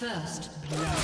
First blood.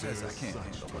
says I can't handle my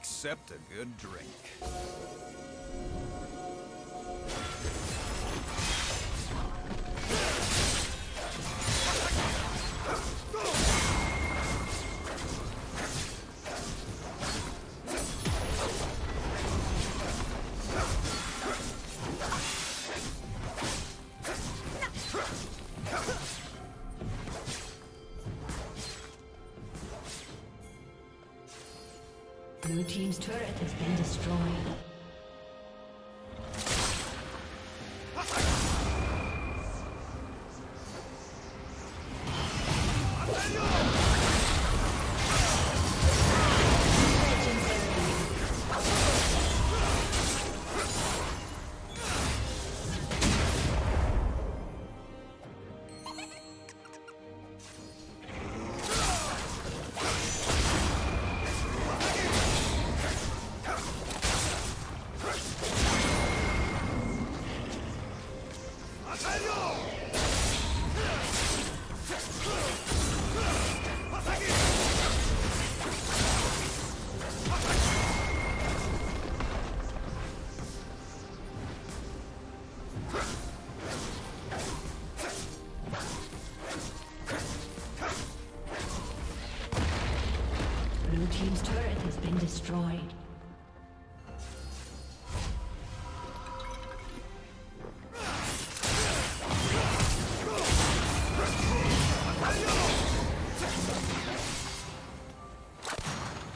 Except a good drink. Blue team's turret has been destroyed. Destroyed.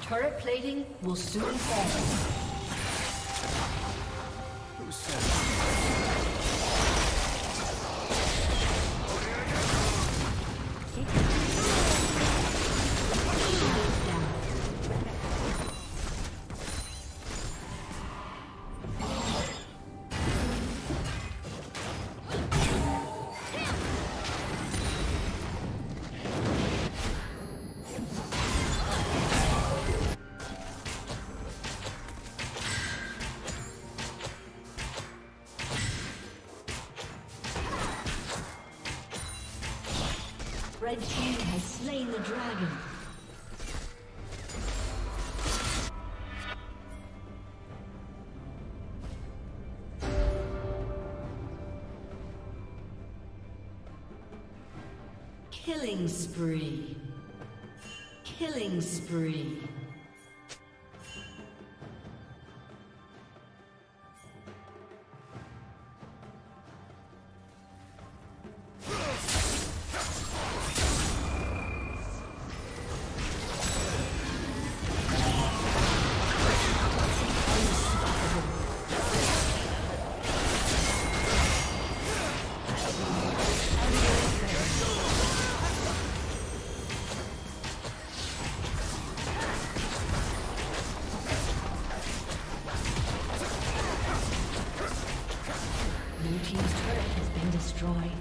Turret plating will soon fall. Who said? Red team has slain the dragon. Killing spree. Killing spree. Blue team's turret has been destroyed.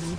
Blue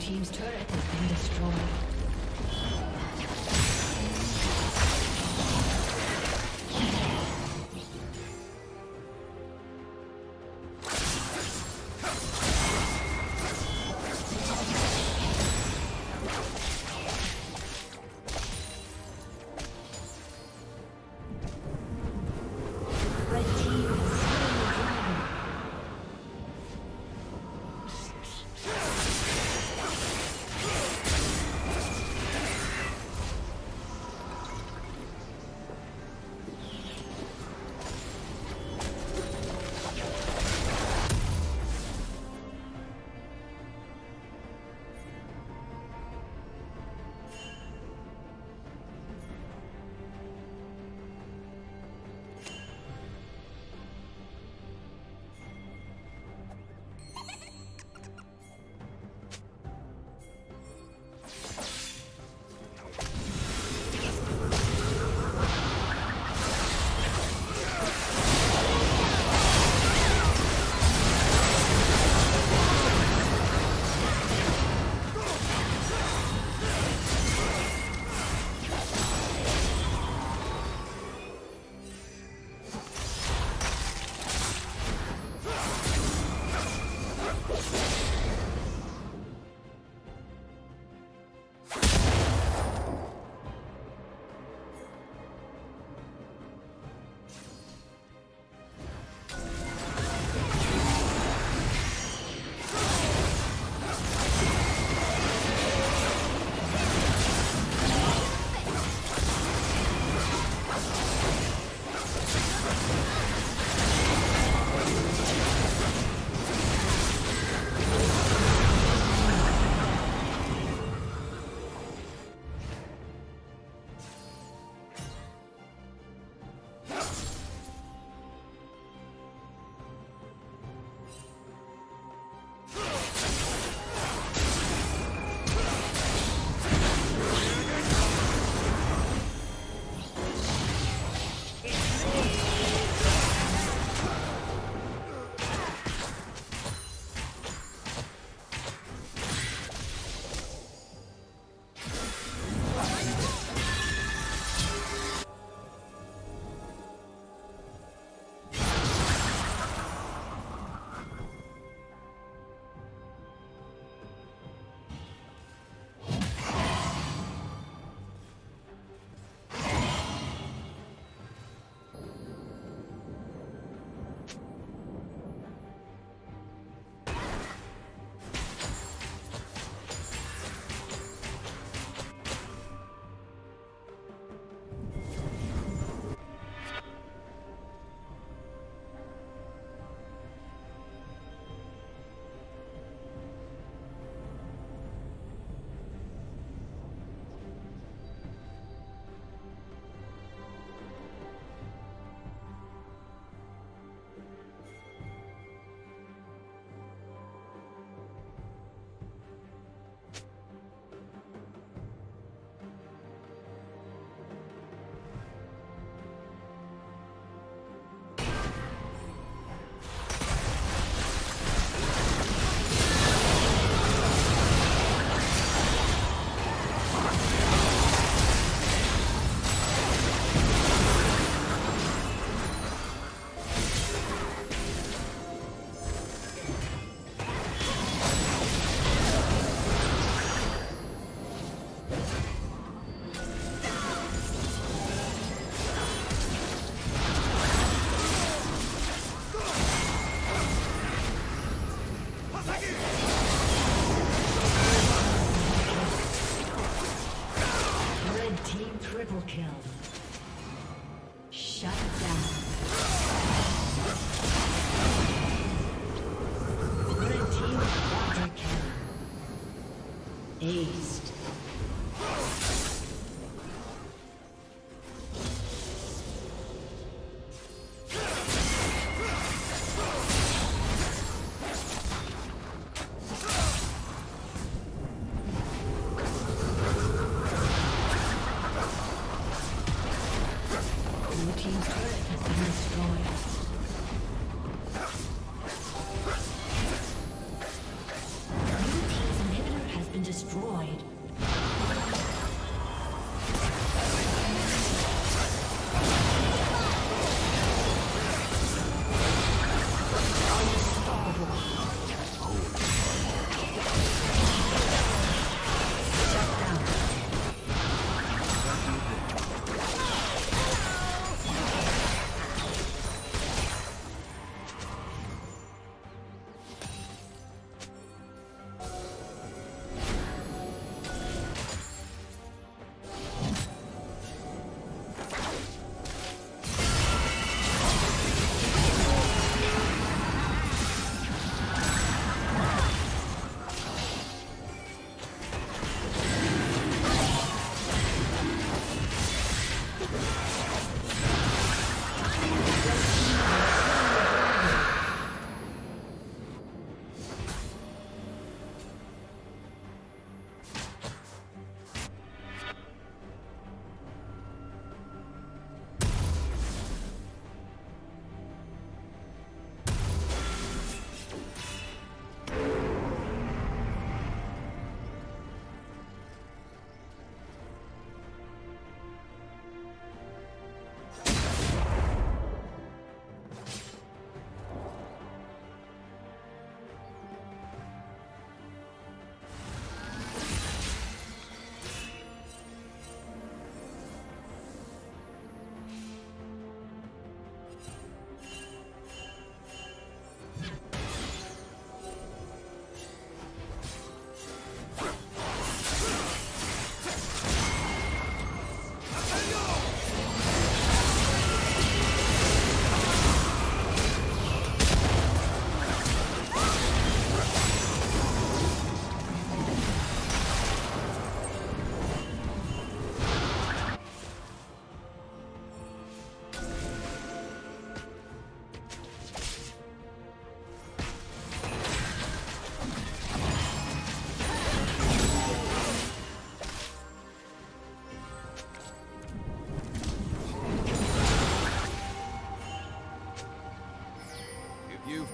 team's turret has been destroyed.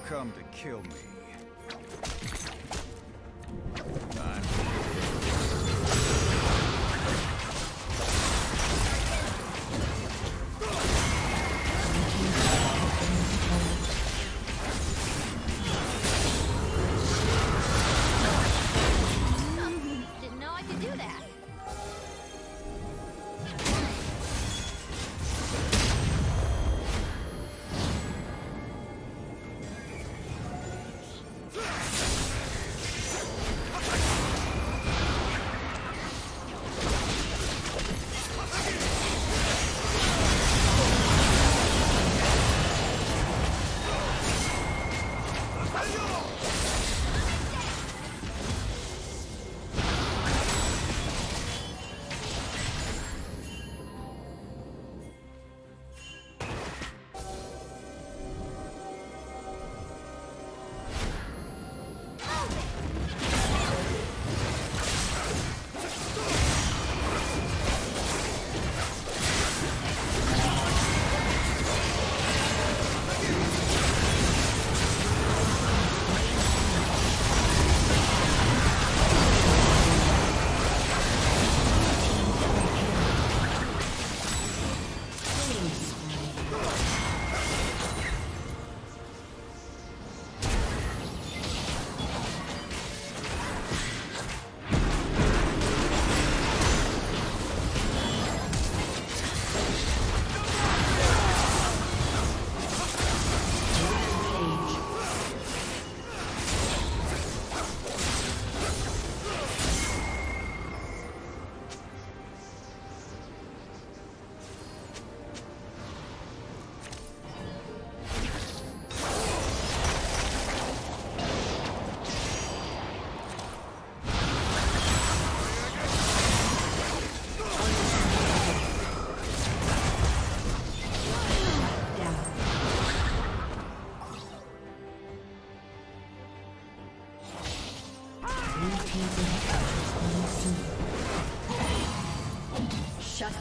Come to kill me.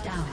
Shut down.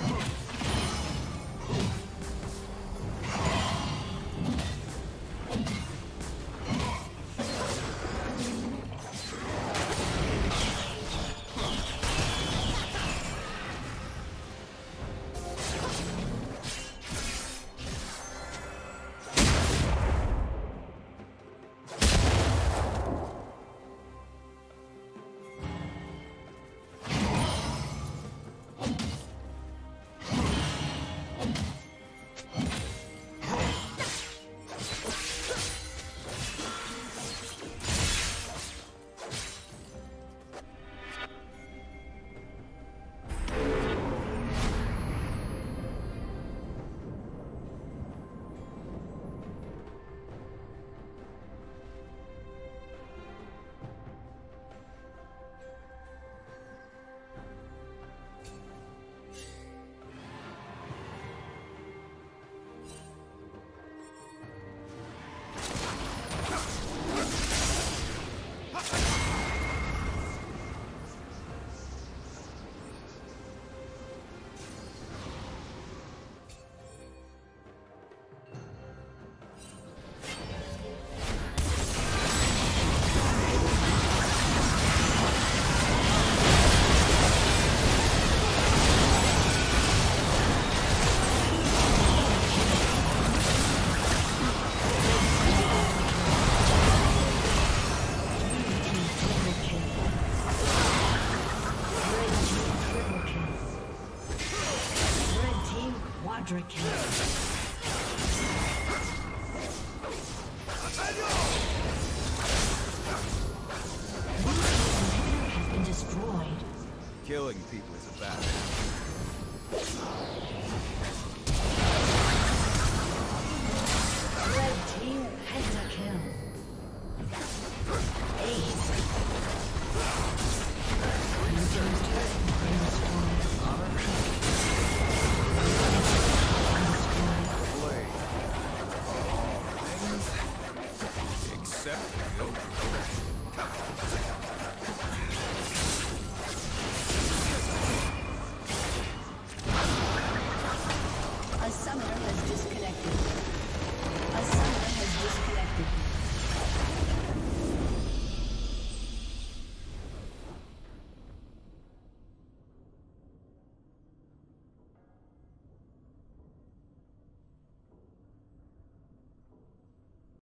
Killing people is a battle. Red team has a kill. Ace.